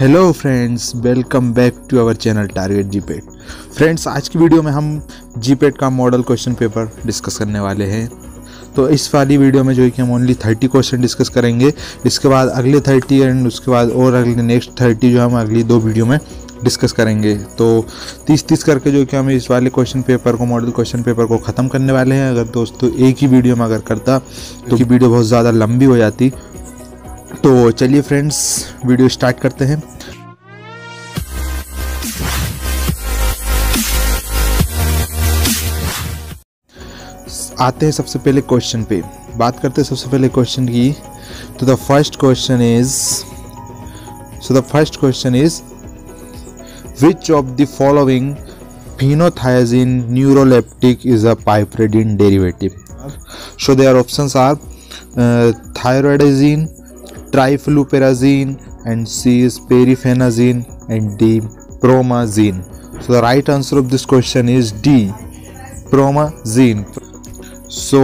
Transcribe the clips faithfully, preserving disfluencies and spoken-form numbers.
Hello friends, welcome back to our channel target GPAT. Friends, आज की video में हम जीपेट का मॉडल क्वेश्चन पेपर डिस्कस करने वाले हैं। तो इस वाली वीडियो में जो है कि हम ओनली थर्टी क्वेश्चन डिस्कस करेंगे। इसके बाद अगले थर्टी एंड उसके बाद और अगले नेक्स्ट थर्टी जो हम अगली दो वीडियो में डिस्कस करेंगे। तो तीस तीस करके जो कि हम इस वाले क्वेश्चन पेपर को मॉडल क्वेश्चन पेपर को ख़त्म करने वाले हैं। अगर दोस्तों एक ही वीडियो में अगर करता तो कि वीडियो बहुत ज़्यादा लंबी हो जाती। तो चलिए फ्रेंड्स, वीडियो स्टार्ट करते हैं। आते हैं सबसे पहले क्वेश्चन पे, बात करते हैं सबसे पहले क्वेश्चन की। तो the first question is so the first question is which of the following phenothiazine neuroleptic is a piperidine derivative. So their options are thioridazine, Trifluperazine, and C is Periphenazine, and D Promazine. So the right answer of this question is D Promazine. So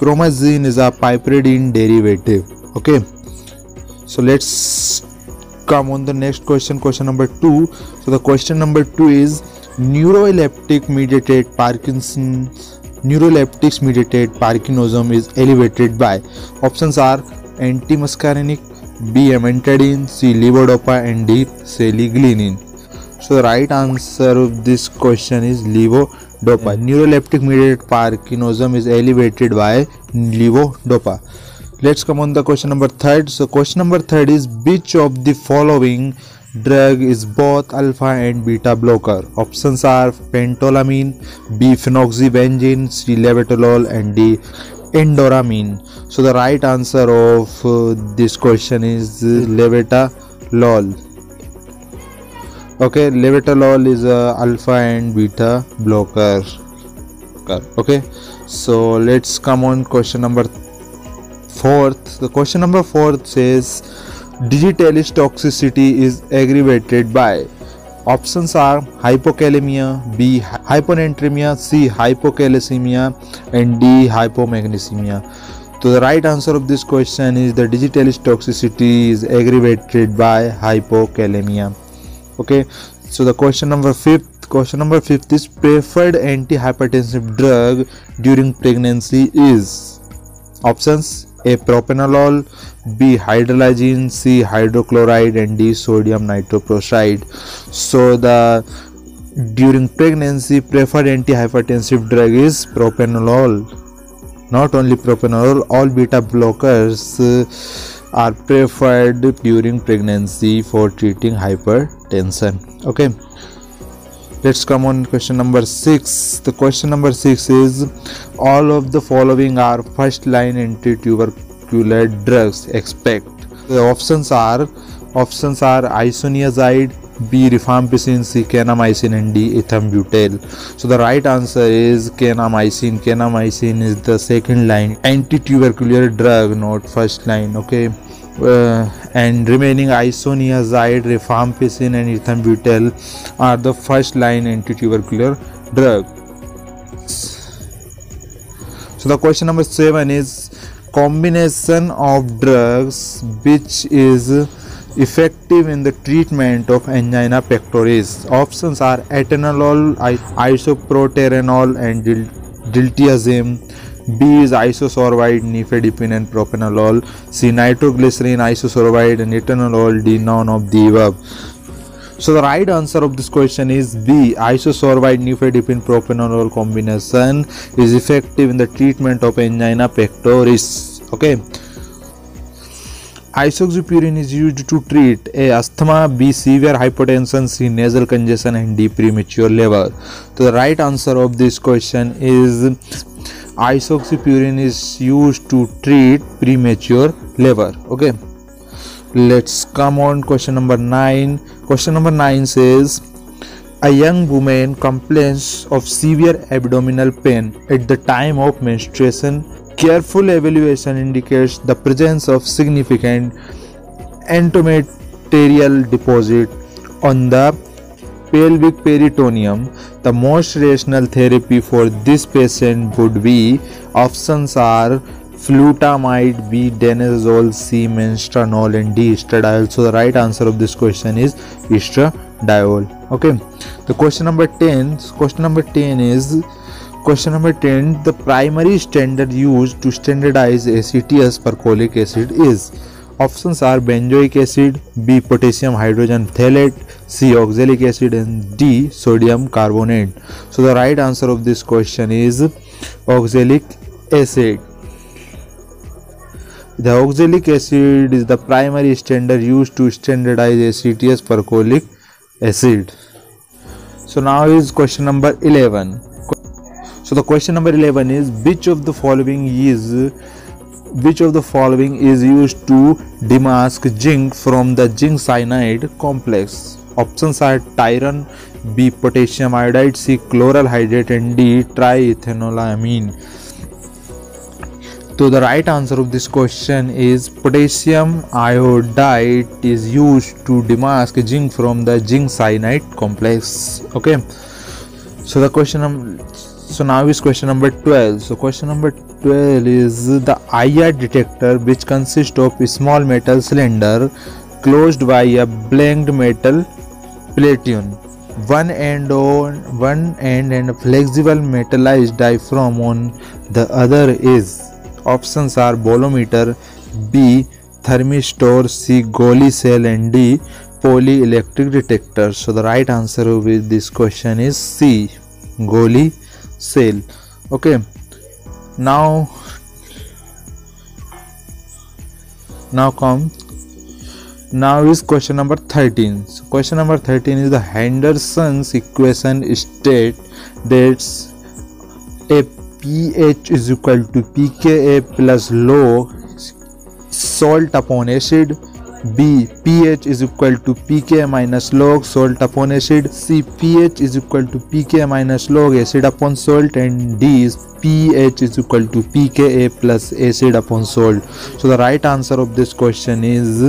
Promazine is a piperidine derivative. Okay. So let's come on the next question, question number two. So the question number two is neuroleptic mediated Parkinson's neuroleptics mediated Parkinsonism is elevated by. Options are Antimuscarinic, B Amantadine, C Levodopa, and D Selegiline. So the right answer of this question is Levodopa. Neuroleptic mediated Parkinsonism is elevated by Levodopa. Let's come on the question number third. So question number third is which of the following drug is both alpha and beta blocker. Options are Pentolamine, B Phenoxybenzamine, C Labetalol, and D Endoramin. So the right answer of uh, this question is Labetalol. Okay, Labetalol is a alpha and beta blocker. Okay, so let's come on question number fourth. The question number fourth says digitalis toxicity is aggravated by. Options are hypokalemia, B hyponatremia, C hypocalcemia, and D hypomagnesemia. So the right answer of this question is the digitalis toxicity is aggravated by hypokalemia. Okay. So the question number fifth. Question number fifth is preferred antihypertensive drug during pregnancy is. Options A propranolol, B hydrolyzine, C hydrochloride, and D sodium nitroprusside. So the during pregnancy preferred antihypertensive drug is propranolol. Not only propranolol, all beta blockers uh, are preferred during pregnancy for treating hypertension. Okay, let's come on question number six. The question number six is all of the following are first line anti tubercular drugs expect. The options are options are Isoniazid, B Rifampicin, C Kanamycin, and D Ethambutol. So the right answer is Kanamycin. Kanamycin is the second line anti tubercular drug, not first line. Okay. Uh, and remaining Isoniazid, Rifampicin, and Ethambutol are the first line anti-tubercular drugs. So the question number seven is combination of drugs which is effective in the treatment of angina pectoris. Options are atenolol, isoproterenol, and diltiazem. B is isosorbide, nifedipine, and propranolol. C nitroglycerin, isosorbide, and atenolol. D none of the above. So the right answer of this question is B isosorbide nifedipine propranolol combination is effective in the treatment of angina pectoris. Okay. Isoxsuprine is used to treat A asthma, B severe hypotension, C nasal congestion, and D premature labor. So the right answer of this question is Isoxsuprine is used to treat premature labor. Okay, let's come on question number nine. Question number nine says a young woman complains of severe abdominal pain at the time of menstruation. Careful evaluation indicates the presence of significant endometrial deposit on the pelvic peritoneum. The most rational therapy for this patient would be. Options are flutamide, B, danazol, C, menstranol, and D, estradiol. So the right answer of this question is estradiol. Okay, the question number ten. Question number ten is question number ten. The primary standard used to standardize acetylspercolic acid is. Options are benzoic acid, B, potassium hydrogen phthalate, C, oxalic acid, and D, sodium carbonate. So the right answer of this question is oxalic acid. The oxalic acid is the primary standard used to standardize acetylspercolic acid. So now is question number eleven. So the question number eleven is which of the following is which of the following is used to demask zinc from the zinc cyanide complex? Options are tyrene, B, potassium iodide, C, chloral hydrate, and D, triethanolamine. So the right answer of this question is potassium iodide is used to demask zinc from the zinc cyanide complex. Okay, so the question number So now is question number twelve. So question number twelve is the I R detector, which consists of a small metal cylinder closed by a blanked metal platen, one end on one end and a flexible metallized diaphragm on the other is. Options are bolometer, B, thermistor, C, Golay cell, and D, polyelectric detector. So the right answer with this question is C, Golay cell. Okay, now now come now is question number thirteen. So question number thirteen is the Henderson's equation state that a pH is equal to pKa plus low salt upon acid, B, pH is equal to pKa minus log salt upon acid, C, pH is equal to pKa minus log acid upon salt, and D is pH is equal to pKa plus acid upon salt. So the right answer of this question is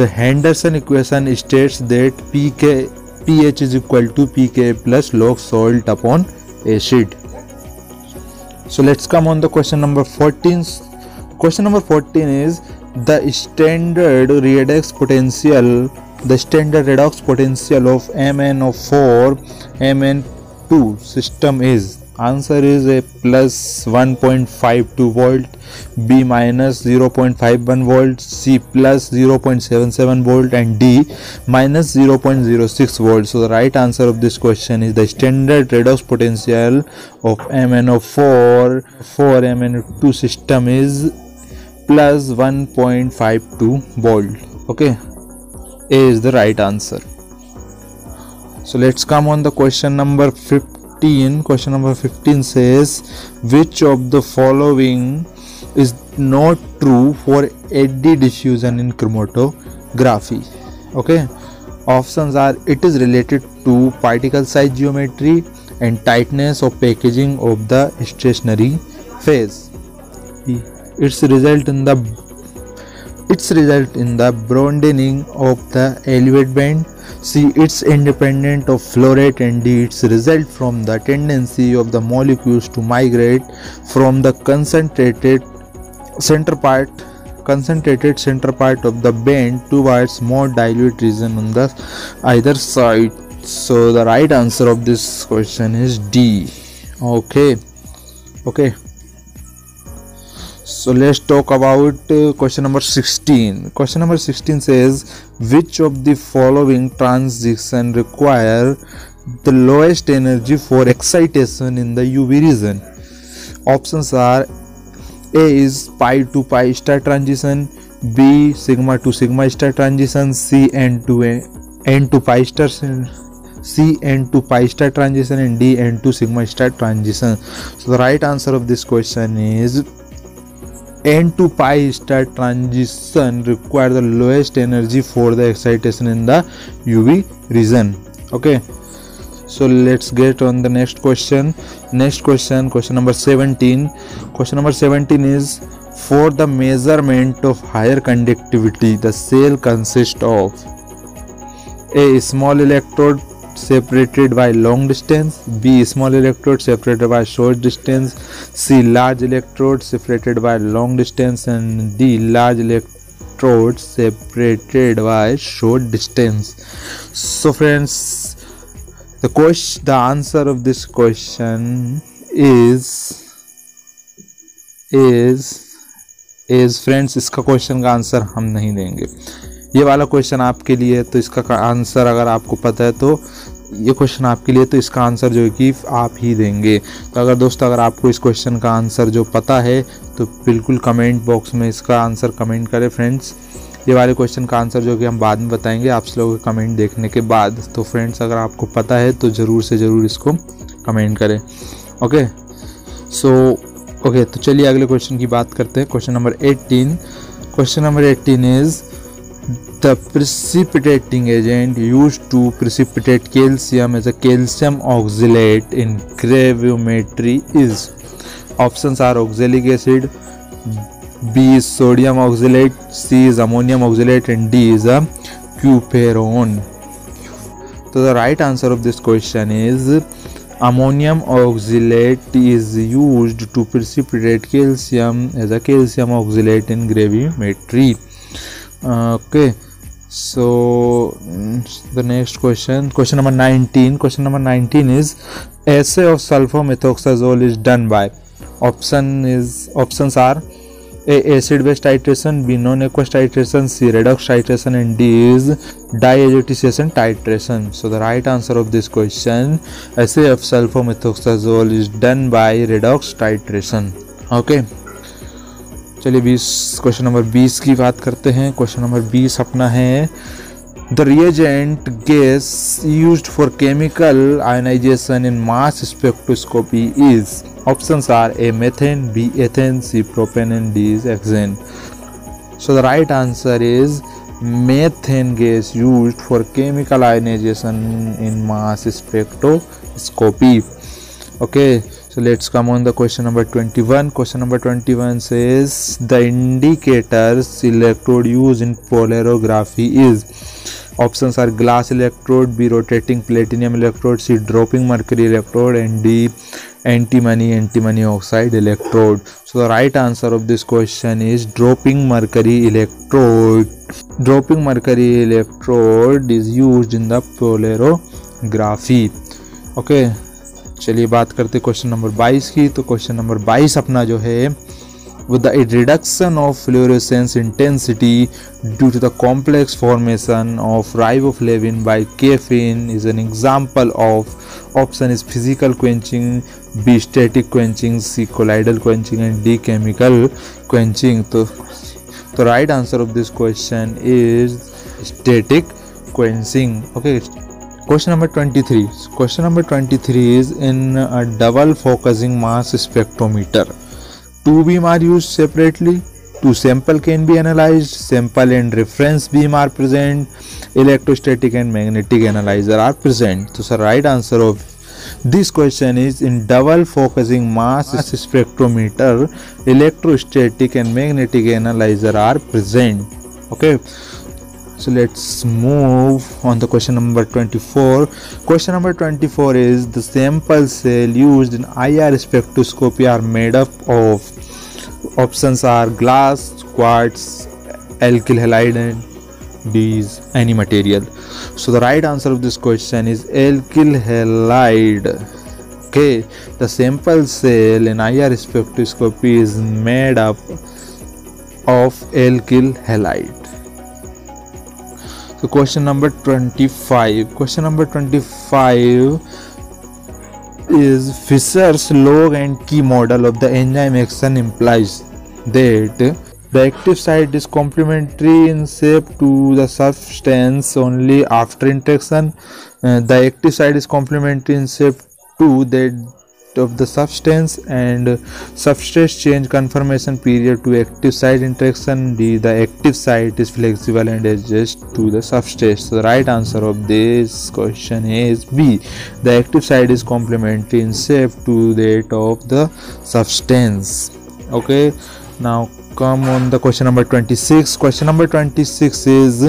the Henderson equation states that pKa, pH is equal to pKa plus log salt upon acid. So let's come on the question number fourteen. Question number fourteen is the standard redox potential the standard redox potential of M n O four M n two system is. Answer is a plus one point five two volt, B, minus zero point five one volt, C, plus zero point seven seven volt, and D, minus zero point zero six volt. So the right answer of this question is the standard redox potential of M n O four for M n O two system is plus one point five two volt. Okay, A is the right answer. So let's come on the question number fifteen. Question number fifteen says which of the following is not true for eddy diffusion in chromatography? Okay, options are it is related to particle size geometry and tightness of packaging of the stationary phase. E. Its result in the its result in the broadening of the elevate band, C, it's independent of flow rate, and D, its result from the tendency of the molecules to migrate from the concentrated center part concentrated center part of the band towards more dilute region on the either side. So the right answer of this question is D. Okay, okay. So let's talk about uh, question number sixteen. Question number sixteen says which of the following transition require the lowest energy for excitation in the U V region? Options are A is pi to pi star transition, B, sigma to sigma star transition, C, n to n to pi star C, n to pi star transition, and D, n to sigma star transition. So the right answer of this question is N to pi star transition require the lowest energy for the excitation in the U V region. Okay, so let's get on the next question. Next question, question number seventeen. Question number seventeen is for the measurement of higher conductivity, the cell consists of A, small electrode, separated by long distance, B small electrode separated by short distance, C large electrode separated by long distance, and D large electrode separated by short distance. So friends, the question, the answer of this question is is is friends, इसका question का answer हम नहीं देंगे, ये वाला question आपके लिए है, तो इसका आंसर अगर आपको पता है तो ये क्वेश्चन आपके लिए, तो इसका आंसर जो है कि आप ही देंगे। तो अगर दोस्तों अगर आपको इस क्वेश्चन का आंसर जो पता है तो बिल्कुल कमेंट बॉक्स में इसका आंसर कमेंट करें फ्रेंड्स। ये वाले क्वेश्चन का आंसर जो कि हम बाद में बताएंगे आप लोगों के कमेंट देखने के बाद। तो फ्रेंड्स अगर आपको पता है तो ज़रूर से ज़रूर इसको कमेंट करें। ओके सो ओके तो चलिए अगले क्वेश्चन की बात करते हैं। Question number eighteen question number eighteen is the precipitating agent use to precipitate calcium as a calcium oxalate in gravimetry is. Options are oxalic acid, B is sodium oxalate, C is ammonium oxalate, and D is a cuperone. So the right answer of this question is ammonium oxalate is used to precipitate calcium as a calcium oxalate in gravimetry. Okay, so the next question, question number nineteen. Question number nineteen is assay of sulfamethoxazole is done by. Option is options are A acid base titration, B non aqueous titration, C redox titration, and D is diazotisation titration. So the right answer of this question, assay of sulfamethoxazole is done by redox titration. Okay, चलिए बीस question number बीस की बात करते हैं। Question number बीस अपना है The reagent gas used for chemical ionization in mass spectroscopy is. Options are A methane, B ethane, C propane, and D is hexane. So the right answer is methane gas used for chemical ionization in mass spectroscopy. Okay, so let's come on the question number twenty-one. Question number twenty-one says the indicators electrode used in polarography is. Options are glass electrode, B rotating platinum electrode, C dropping mercury electrode, and D antimony antimony oxide electrode. So the right answer of this question is dropping mercury electrode. Dropping mercury electrode is used in the polarography. Okay, चलिए बात करते question number बाईस की। तो question number बाईस अपना जो है with the reduction of fluorescence intensity due to the complex formation of riboflavin by caffeine is an example of. Option is physical quenching, B static quenching, C colloidal quenching, and D chemical quenching. So the right answer of this question is static quenching. Okay, question number twenty-three. Question number twenty-three is in a double focusing mass spectrometer. Two beam are used separately, two sample can be analyzed, sample and reference beam are present, electrostatic and magnetic analyzer are present. So the right answer of this question is in double focusing mass spectrometer, electrostatic and magnetic analyzer are present. Okay, so let's move on the question number twenty-four. Question number twenty-four is the sample cell used in I R spectroscopy are made up of. Options are glass, quartz, alkyl halide, and these any material. So the right answer of this question is alkyl halide. Okay, the sample cell in I R spectroscopy is made up of alkyl halide. So question number twenty-five. Question number twenty-five is Fisher's log and key model of the enzyme action implies that the active site is complementary in shape to the substance only after interaction. Uh, the active site is complementary in shape to that of the substance, and substrate change conformation period to active site interaction. D, the active site is flexible and adjust to the substrate. So the right answer of this question is B, the active site is complementary in shape to that of the substance. Okay, now come on the question number twenty-six. Question number twenty-six is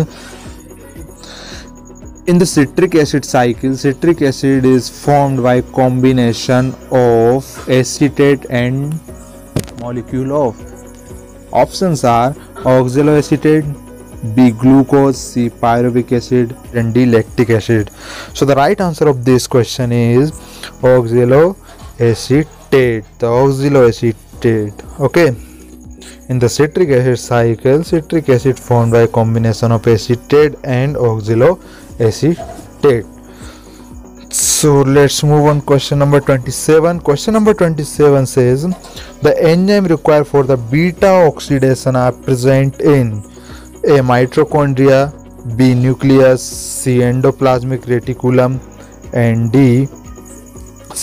In the citric acid cycle, citric acid is formed by combination of acetate and molecule of. Options are oxaloacetate, B glucose, C pyruvic acid and D lactic acid. So the right answer of this question is oxaloacetate, the oxaloacetate. Okay. In the citric acid cycle, citric acid formed by combination of acetate and oxaloacetate. So let's move on. Question number twenty-seven. Question number twenty-seven says the enzyme required for the beta oxidation are present in A. mitochondria, B. nucleus, C. endoplasmic reticulum and D.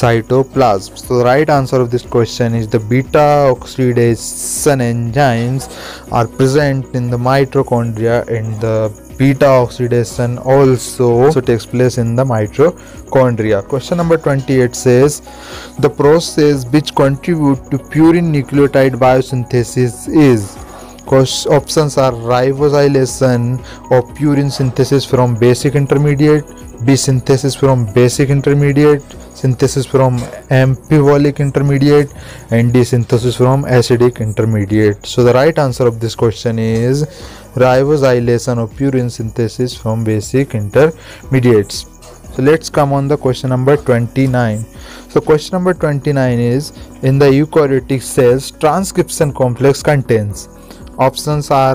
cytoplasm. So the right answer of this question is the beta oxidation enzymes are present in the mitochondria, and the beta oxidation also so takes place in the mitochondria. Question number twenty-eight says the process which contribute to purine nucleotide biosynthesis is. Options are ribosylation of purine synthesis from basic intermediate, B synthesis from basic intermediate, synthesis from amphibolic intermediate and D synthesis from acidic intermediate. So the right answer of this question is ribosylation of purine synthesis from basic intermediates. So let's come on the question number twenty-nine. So question number twenty-nine is in the eukaryotic cells transcription complex contains. Options are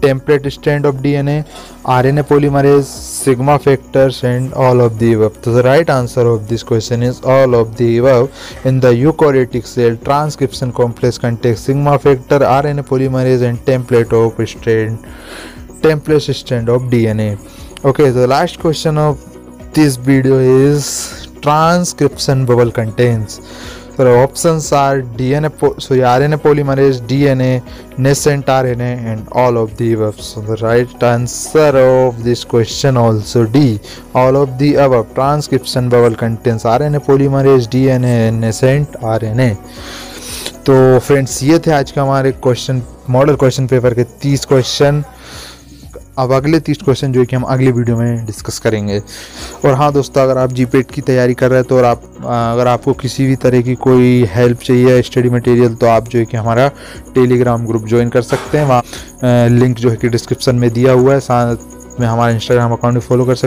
template strand of D N A, R N A polymerase, sigma factors and all of the above. So the right answer of this question is all of the above. In the eukaryotic cell, transcription complex contains sigma factor, R N A polymerase and template of strand, template strand of D N A. Okay, the last question of this video is transcription bubble contains. So the options are D N A, so R N A polymerase, D N A, nascent R N A and all of the above. So the right answer of this question also D, all of the above. Transcription bubble contains R N A polymerase, D N A and nascent R N A. तो friends ये थे आज का हमारे question model question paper के तीस question. अब अगले तीस क्वेश्चन जो है कि हम अगले वीडियो में डिस्कस करेंगे. और हाँ दोस्तों, अगर आप जीपेट की तैयारी कर रहे हैं तो और आप अगर आपको किसी भी तरह की कोई हेल्प चाहिए स्टडी मटेरियल तो आप जो है कि हमारा टेलीग्राम ग्रुप ज्वाइन कर सकते हैं. वहाँ लिंक जो है कि डिस्क्रिप्शन में दिया हुआ है. साथ में हमारा इंस्टाग्राम अकाउंट भी फॉलो कर सकते हैं.